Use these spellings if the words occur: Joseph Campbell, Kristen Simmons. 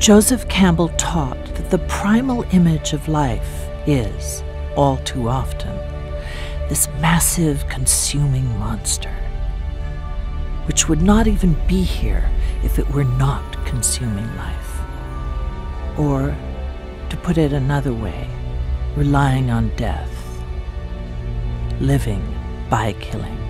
Joseph Campbell taught that the primal image of life is, all too often, this massive consuming monster, which would not even be here if it were not consuming life. Or, to put it another way, relying on death, living by killing.